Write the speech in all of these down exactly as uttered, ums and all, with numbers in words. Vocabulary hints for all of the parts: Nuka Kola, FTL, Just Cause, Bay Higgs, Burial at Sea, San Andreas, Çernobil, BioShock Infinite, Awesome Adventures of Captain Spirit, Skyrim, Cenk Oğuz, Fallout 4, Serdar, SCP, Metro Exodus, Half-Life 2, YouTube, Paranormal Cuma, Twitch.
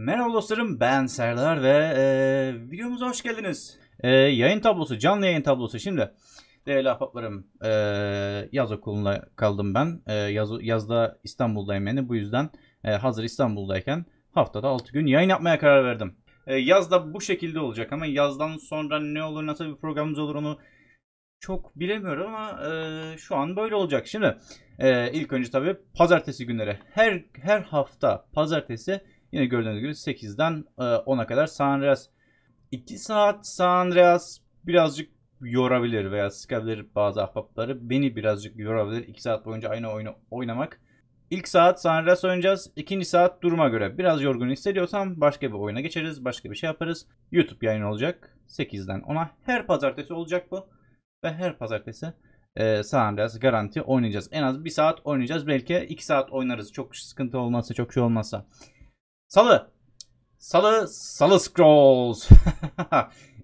Merhaba dostlarım, ben Serdar ve e, videomuza hoş geldiniz. E, yayın tablosu, canlı yayın tablosu. Şimdi değerli ahbaplarım, e, yaz okulunda kaldım ben. E, yaz, yazda İstanbul'dayım yani. Bu yüzden e, hazır İstanbul'dayken haftada altı gün yayın yapmaya karar verdim. E, yaz da bu şekilde olacak ama yazdan sonra ne olur, nasıl bir programımız olur onu çok bilemiyorum ama e, şu an böyle olacak. Şimdi e, ilk önce tabii pazartesi günleri. Her, her hafta pazartesi yine gördüğünüz gibi sekizden ona kadar San Andreas. iki saat San Andreas birazcık yorabilir veya sıkabilir bazı ahbapları. Beni birazcık yorabilir iki saat boyunca aynı oyunu oynamak. İlk saat San Andreas oynayacağız. ikinci saat duruma göre. Biraz yorgun hissediyorsam başka bir oyuna geçeriz. Başka bir şey yaparız. YouTube yayın olacak. sekizden ona her pazartesi olacak bu. Ve her pazartesi e, San Andreas garanti oynayacağız. En az bir saat oynayacağız. Belki iki saat oynarız. Çok sıkıntı olmazsa, çok şey olmazsa. Salı. Salı. Salı Scrolls.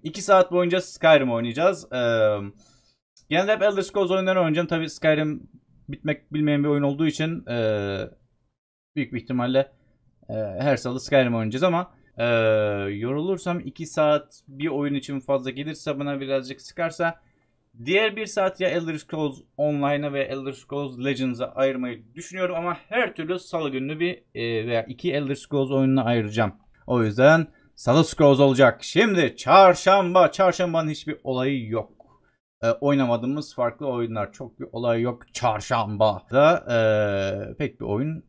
iki saat boyunca Skyrim oynayacağız. Ee, genelde hep Elder Scrolls oyunları oynayacağım. Tabii Skyrim bitmek bilmeyen bir oyun olduğu için e, büyük bir ihtimalle e, her salı Skyrim oynayacağız ama e, yorulursam iki saat bir oyun için fazla gelirse, bana birazcık sıkarsa diğer bir saat ya Elder Scrolls Online'a ve Elder Scrolls Legends'a ayırmayı düşünüyorum ama her türlü salı gününü bir e, veya iki Elder Scrolls oyununa ayıracağım. O yüzden Salı Scrolls olacak. Şimdi çarşamba. Çarşambanın hiçbir olayı yok. E, oynamadığımız farklı oyunlar. Çok bir olay yok. Çarşamba'da e, pek bir oyun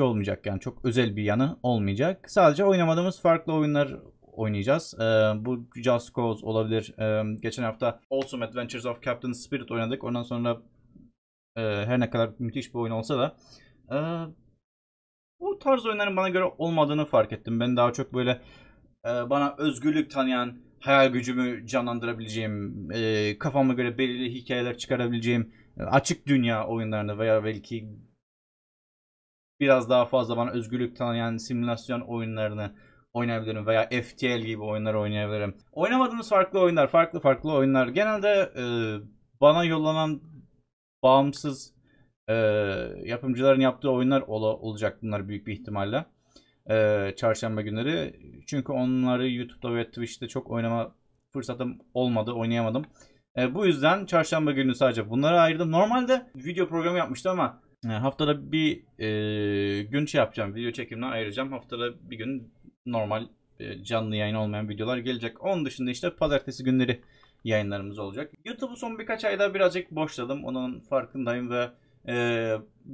olmayacak. Yani çok özel bir yanı olmayacak. Sadece oynamadığımız farklı oyunlar oynayacağız. Ee, bu Just Cause olabilir. Ee, geçen hafta Awesome Adventures of Captain Spirit oynadık. Ondan sonra e, her ne kadar müthiş bir oyun olsa da e, bu tarz oyunların bana göre olmadığını fark ettim. Ben daha çok böyle e, bana özgürlük tanıyan, hayal gücümü canlandırabileceğim, e, kafama göre belirli hikayeler çıkarabileceğim açık dünya oyunlarını veya belki biraz daha fazla bana özgürlük tanıyan simülasyon oyunlarını oynayabilirim veya F T L gibi oyunları oynayabilirim. Oynamadığımız farklı oyunlar, farklı farklı oyunlar. Genelde e, bana yollanan bağımsız e, yapımcıların yaptığı oyunlar ola, olacak bunlar büyük bir ihtimalle. E, çarşamba günleri. Çünkü onları YouTube'da ve Twitch'te çok oynama fırsatım olmadı, oynayamadım. E, bu yüzden çarşamba günü sadece bunlara ayırdım. Normalde video programı yapmıştım ama e, haftada bir e, gün şey yapacağım, video çekimine ayıracağım. Haftada bir gün normal canlı yayın olmayan videolar gelecek. Onun dışında işte pazartesi günleri yayınlarımız olacak. YouTube'u son birkaç ayda birazcık boşladım. Onun farkındayım ve e,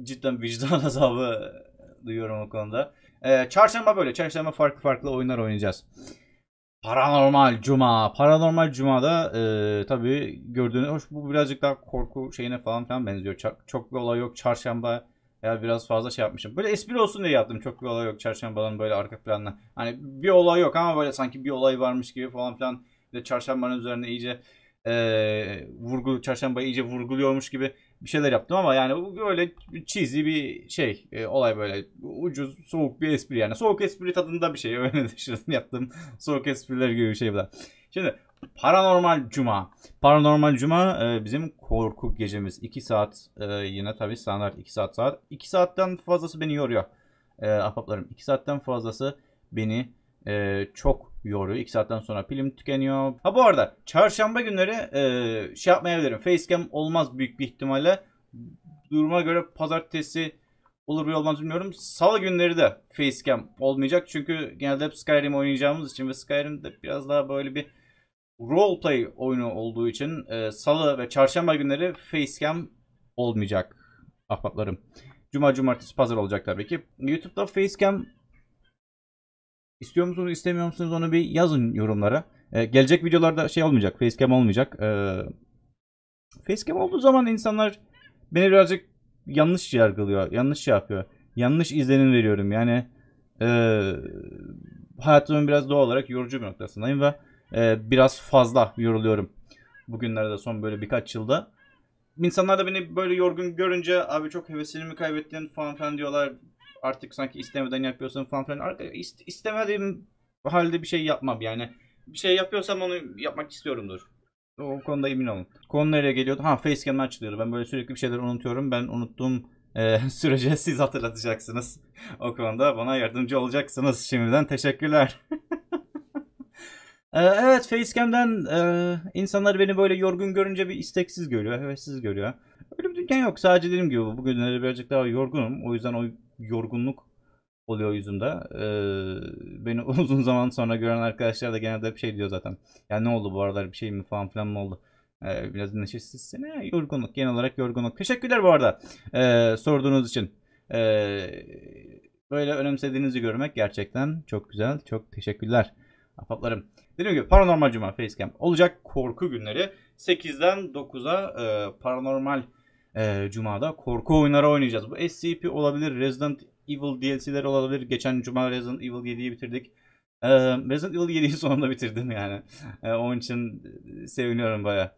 cidden vicdan azabı duyuyorum o konuda. E, çarşamba böyle. Çarşamba farklı farklı oyunlar oynayacağız. Paranormal Cuma. Paranormal Cuma'da e, tabii gördüğünüz hoş, bu birazcık daha korku şeyine falan falan benziyor. Ç çok bir olay yok. Çarşamba ya biraz fazla şey yapmışım. Böyle espri olsun diye yaptım. Çok bir olay yok. Çarşambadan böyle arka planla. Hani bir olay yok ama böyle sanki bir olay varmış gibi falan filan. Bir de çarşambanın üzerine iyice e, vurgu, çarşambayı iyice vurguluyormuş gibi bir şeyler yaptım ama yani böyle cheesy bir şey. E, olay böyle ucuz, soğuk bir espri yani. Soğuk espri tadında bir şey. Öyle dışarıdan yaptım. Soğuk espriler gibi bir şey bu da. Şimdi Paranormal Cuma. Paranormal Cuma e, bizim korku gecemiz. iki saat e, yine tabii standart iki saat saat. iki saatten fazlası beni yoruyor. E, ahbaplarım iki saatten fazlası beni e, çok yoruyor. iki saatten sonra pilim tükeniyor. Ha bu arada çarşamba günleri e, şey yapmayabilirim. Facecam olmaz büyük bir ihtimalle. Duruma göre pazartesi olur mu olmaz bilmiyorum. Salı günleri de facecam olmayacak. Çünkü genelde hep Skyrim oynayacağımız için ve Skyrim'de biraz daha böyle bir roleplay oyunu olduğu için e, salı ve çarşamba günleri facecam olmayacak ahbaplarım. Cuma, cumartesi, pazar olacak tabii ki. YouTube'da facecam istiyor musunuz, istemiyor musunuz onu bir yazın yorumlara. E, gelecek videolarda şey olmayacak, facecam olmayacak. E, facecam olduğu zaman insanlar beni birazcık yanlış yargılıyor, yanlış şey yapıyor. Yanlış izlenim veriyorum yani. E, hayatımın biraz doğal olarak yorucu bir noktasındayım ve Ee, biraz fazla yoruluyorum. Bugünlerde son böyle birkaç yılda. İnsanlar da beni böyle yorgun görünce abi çok hevesini mi kaybettin falan filan diyorlar. Artık sanki istemeden yapıyorsun falan filan. İstemediğim halde bir şey yapmam yani. Bir şey yapıyorsam onu yapmak istiyorumdur. O konuda emin olun. Konu nereye geliyordu? Ha, facecam'ı açılıyordu. Ben böyle sürekli bir şeyler unutuyorum. Ben unuttuğum e, sürece siz hatırlatacaksınız. O konuda bana yardımcı olacaksınız. Şimdiden teşekkürler. Evet, Facecam'den e, insanlar beni böyle yorgun görünce bir isteksiz görüyor, hevessiz görüyor. Öyle bir dünya yok. Sadece dediğim gibi bugünlerde birazcık daha yorgunum. O yüzden o yorgunluk oluyor yüzümde. E, beni uzun zaman sonra gören arkadaşlar da genelde hep şey diyor zaten. Ya ne oldu bu aralar, bir şey mi falan filan mı oldu? E, biraz neşesizsin. E, yorgunluk. Genel olarak yorgunluk. Teşekkürler bu arada e, sorduğunuz için. E, böyle önemsediğinizi görmek gerçekten çok güzel. Çok teşekkürler. Ahbaplarım. Dediğim gibi Paranormal Cuma Facecam olacak. Korku günleri sekizden dokuza e, Paranormal e, Cuma'da korku oyunları oynayacağız. Bu S C P olabilir, Resident Evil D L C'ler olabilir. Geçen Cuma Resident Evil yediyi bitirdik. E, Resident Evil yediyi sonunda bitirdim yani. E, onun için seviniyorum baya.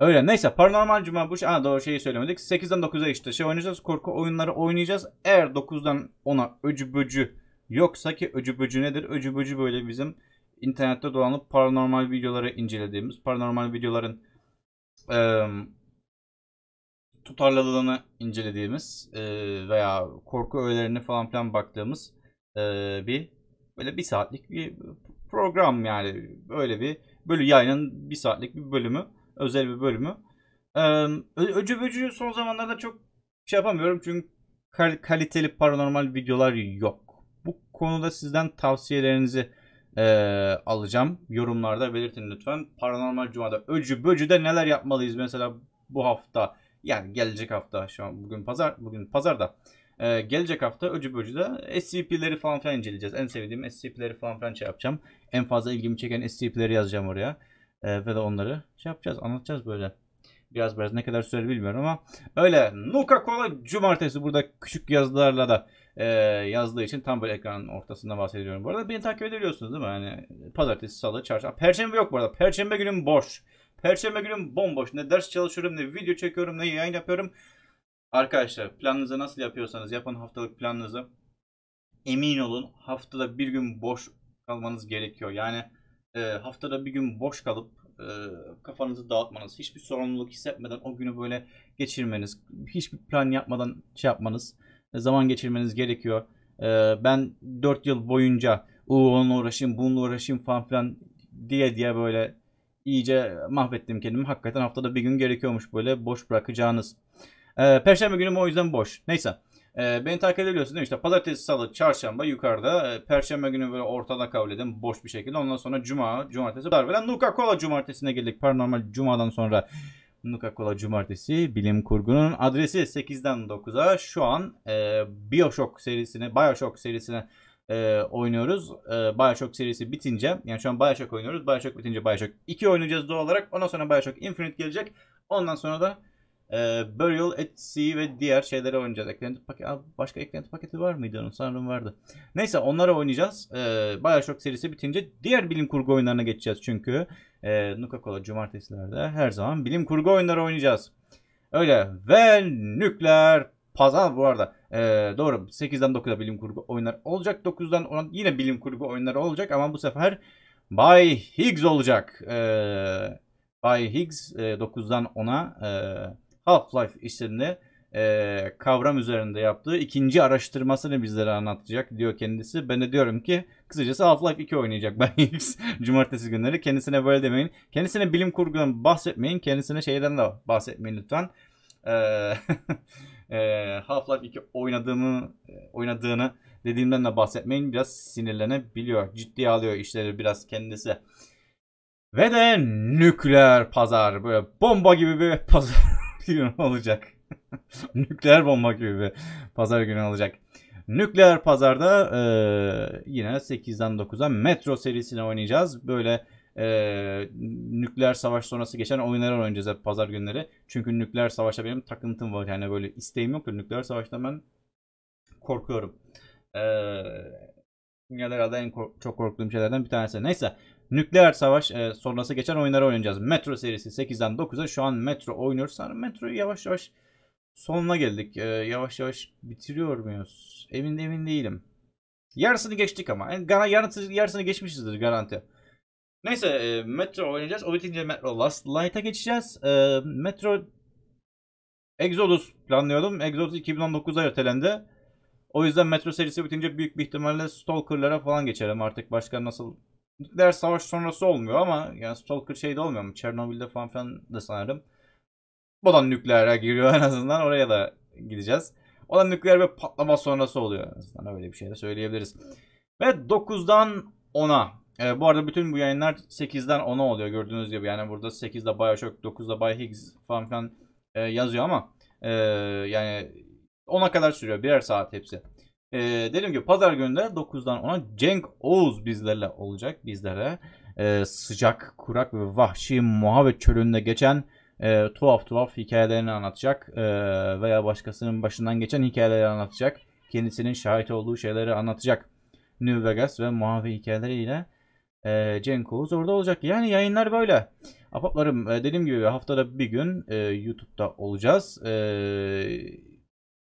Öyle, neyse Paranormal Cuma bu şey. Aa, doğru şeyi söylemedik. sekizden dokuza işte şey oynayacağız. Korku oyunları oynayacağız. Eğer dokuzdan ona öcü böcü yoksa, ki öcü böcü nedir? Öcü böcü böyle bizim İnternette dolanıp paranormal videoları incelediğimiz, paranormal videoların e, tutarlılığını incelediğimiz e, veya korku öğelerine falan filan baktığımız e, bir böyle bir saatlik bir program, yani böyle bir böyle yayının bir saatlik bir bölümü, özel bir bölümü. E, öcü böcü son zamanlarda çok şey yapamıyorum çünkü kal kaliteli paranormal videolar yok. Bu konuda sizden tavsiyelerinizi Ee, alacağım. Yorumlarda belirtin lütfen. Paranormal Cuma'da öcü böcüde neler yapmalıyız? Mesela bu hafta, yani gelecek hafta, şu an bugün pazar, bugün pazarda. Ee, gelecek hafta öcü böcüde S C P'leri falan filan inceleyeceğiz. En sevdiğim S C P'leri falan filan şey yapacağım. En fazla ilgimi çeken S C P'leri yazacağım oraya. Ee, ve de onları şey yapacağız, anlatacağız böyle. Biraz biraz ne kadar sürer bilmiyorum ama öyle. Nuka Kola Cumartesi burada küçük yazılarla da E, yazdığı için tam böyle ekranın ortasında bahsediyorum. Bu arada beni takip edebiliyorsunuz değil mi? Yani pazartesi, salı, çarşamba, perşembe yok bu arada. Perşembe günüm boş. Perşembe günüm bomboş. Ne ders çalışıyorum, ne video çekiyorum, ne yayın yapıyorum. Arkadaşlar, planınızı nasıl yapıyorsanız yapın, haftalık planınızı. Emin olun haftada bir gün boş kalmanız gerekiyor. Yani e, haftada bir gün boş kalıp e, kafanızı dağıtmanız, hiçbir sorumluluk hissetmeden o günü böyle geçirmeniz, hiçbir plan yapmadan şey yapmanız, zaman geçirmeniz gerekiyor. Ee, ben dört yıl boyunca onunla uğraşayım, bununla uğraşayım falan filan diye diye böyle iyice mahvettim kendimi. Hakikaten haftada bir gün gerekiyormuş böyle boş bırakacağınız. Ee, Perşembe günüm o yüzden boş. Neyse. Ee, beni takip edebiliyorsunuz değil mi? İşte pazartesi, salı, çarşamba yukarıda. Perşembe günü böyle ortada kabul edin. Boş bir şekilde. Ondan sonra cuma, cumartesi. Darveden Nuka Kola cumartesine girdik. Paranormal Cuma'dan sonra Nuka Kola Cumartesi, bilim kurgunun adresi sekizden dokuza şu an e, BioShock serisine, BioShock serisine e, oynuyoruz. E, BioShock serisi bitince, yani şu an BioShock oynuyoruz. BioShock bitince BioShock iki oynayacağız doğal olarak. Ondan sonra BioShock Infinite gelecek. Ondan sonra da e, Burial at Sea ve diğer şeyleri oynayacağız. Eklenti paketi, başka eklenti paketi var mıydı onun? Sanırım vardı. Neyse, onları oynayacağız. E, BioShock serisi bitince diğer bilim kurgu oyunlarına geçeceğiz çünkü. E, Nuka Kola cumartesilerde her zaman bilim kurgu oyunları oynayacağız. Öyle. Ve nükleer pazar bu arada. E, doğru. sekizden dokuza bilim kurgu oyunları olacak. dokuzdan ona yine bilim kurgu oyunları olacak ama bu sefer Bay Higgs olacak. E, Bay Higgs e, dokuzdan ona e, Half-Life isimli e, kavram üzerinde yaptığı ikinci araştırmasını bizlere anlatacak diyor kendisi. Ben de diyorum ki kısacası Half-Life iki oynayacak Bay Higgs cumartesi günleri. Kendisine böyle demeyin. Kendisine bilim kurgudan bahsetmeyin. Kendisine şeyden de bahsetmeyin lütfen. Ee, Half-Life iki oynadığımı, oynadığını dediğimden de bahsetmeyin. Biraz sinirlenebiliyor. Ciddiye alıyor işleri biraz kendisi. Ve de nükleer pazar. Böyle bomba gibi bir pazar günü olacak. Nükleer bomba gibi bir pazar günü olacak. Nükleer pazarda e, yine sekizden dokuza Metro serisini oynayacağız. Böyle e, nükleer savaş sonrası geçen oyunları oynayacağız hep pazar günleri. Çünkü nükleer savaşa benim takıntım var. Yani böyle isteğim yok. Nükleer savaştan ben korkuyorum. E, herhalde en kork çok korktuğum şeylerden bir tanesi. Neyse. Nükleer savaş e, sonrası geçen oyunları oynayacağız. Metro serisi sekizden dokuza şu an Metro oynuyoruz. Sonra Metro'yu yavaş yavaş sonuna geldik. Ee, yavaş yavaş bitiriyor muyuz? Emin emin değilim. Yarısını geçtik ama. Yani yarısını, yarısını geçmişizdir garanti. Neyse e, Metro oynayacağız. O bitince Metro Last Light'a geçeceğiz. E, Metro Exodus planlıyordum. Exodus iki bin on dokuza ertelendi. O yüzden Metro serisi bitince büyük bir ihtimalle S T A L K E R'lara falan geçerim artık. Başka nasıl... Nükleer savaş sonrası olmuyor ama yani S T A L K E R şey de olmuyor mu? Çernobil'de falan filan da sanırım. O da nükleere giriyor en azından. Oraya da gideceğiz. O da nükleer bir patlama sonrası oluyor. En azından öyle bir şey de söyleyebiliriz. Ve dokuzdan ona. Ee, bu arada bütün bu yayınlar sekizden ona oluyor gördüğünüz gibi. Yani burada sekizde BioShock, dokuzda Bay Higgs falan filan e, yazıyor ama e, yani ona kadar sürüyor. Birer saat hepsi. E, dediğim gibi pazar günü de dokuzdan ona Cenk Oğuz bizlerle olacak. Bizlere e, sıcak, kurak ve vahşi muhabbet çölünde geçen e, tuhaf tuhaf hikayelerini anlatacak. E, veya başkasının başından geçen hikayeleri anlatacak. Kendisinin şahit olduğu şeyleri anlatacak. New Vegas ve Muhavi hikayeleriyle e, Cenk Oğuz orada olacak. Yani yayınlar böyle. Apaplarım, e, dediğim gibi haftada bir gün e, YouTube'da olacağız. E,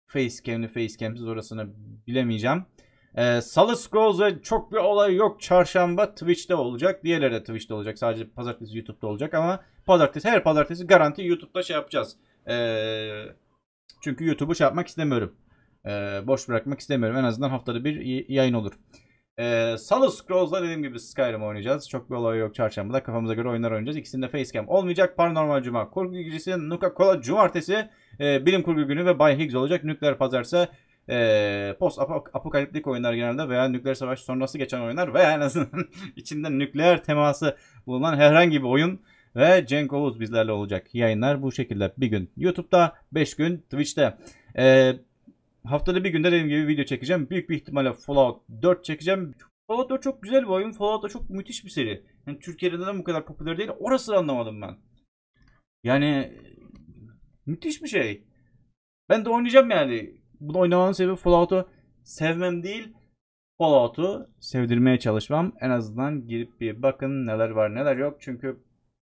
Facecam'li Facecam'siz orasını bilemeyeceğim. E, Salı Scrolls'da çok bir olay yok. Çarşamba Twitch'te olacak. Diğerleri de Twitch'te olacak. Sadece pazartesi YouTube'da olacak ama pazartesi, her pazartesi garanti YouTube'da şey yapacağız. E, çünkü YouTube'u şey yapmak istemiyorum. Ee, boş bırakmak istemiyorum. En azından haftada bir yayın olur. Ee, Salı Scrolls'da dediğim gibi Skyrim oynayacağız. Çok bir olay yok. Çarşamba'da kafamıza göre oyunlar oynayacağız. İkisinde facecam olmayacak. Paranormal Cuma kurgu gecesi, Nuka Cola cumartesi e, bilim kurgu günü ve Bay Higgs olacak. Nükleer pazarsa e, post apokaliptik oyunlar genelde veya nükleer savaş sonrası geçen oyunlar veya en azından içinde nükleer teması bulunan herhangi bir oyun ve Cenk Oğuz bizlerle olacak. Yayınlar bu şekilde. Bir gün YouTube'da, beş gün Twitch'te. Eee Haftada bir günde dediğim gibi video çekeceğim. Büyük bir ihtimalle Fallout dört çekeceğim. Fallout dört çok güzel bir oyun. Fallout da çok müthiş bir seri. Yani Türkiye'de neden bu kadar popüler değil? Orası anlamadım ben. Yani müthiş bir şey. Ben de oynayacağım yani. Bunu oynamanın sebebi Fallout'u sevmem değil. Fallout'u sevdirmeye çalışmam. En azından girip bir bakın neler var neler yok. Çünkü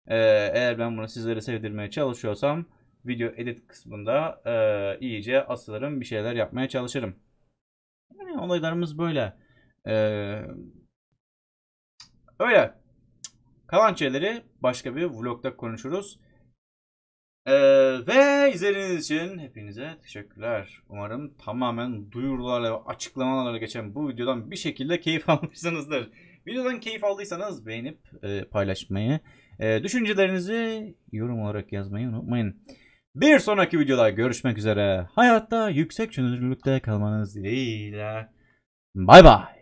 e, eğer ben bunu sizlere sevdirmeye çalışıyorsam... Video edit kısmında e, iyice asılırım, bir şeyler yapmaya çalışırım. Yani olaylarımız böyle. E, öyle. Kalan şeyleri başka bir vlogda konuşuruz. E, ve izlediğiniz için hepinize teşekkürler. Umarım tamamen duyurularla ve açıklamalarla geçen bu videodan bir şekilde keyif almışsınızdır. Videodan keyif aldıysanız beğenip e, paylaşmayı, e, düşüncelerinizi yorum olarak yazmayı unutmayın. Bir sonraki videoda görüşmek üzere. Hayatta yüksek çözünürlükte kalmanız dileğiyle. Bay bay.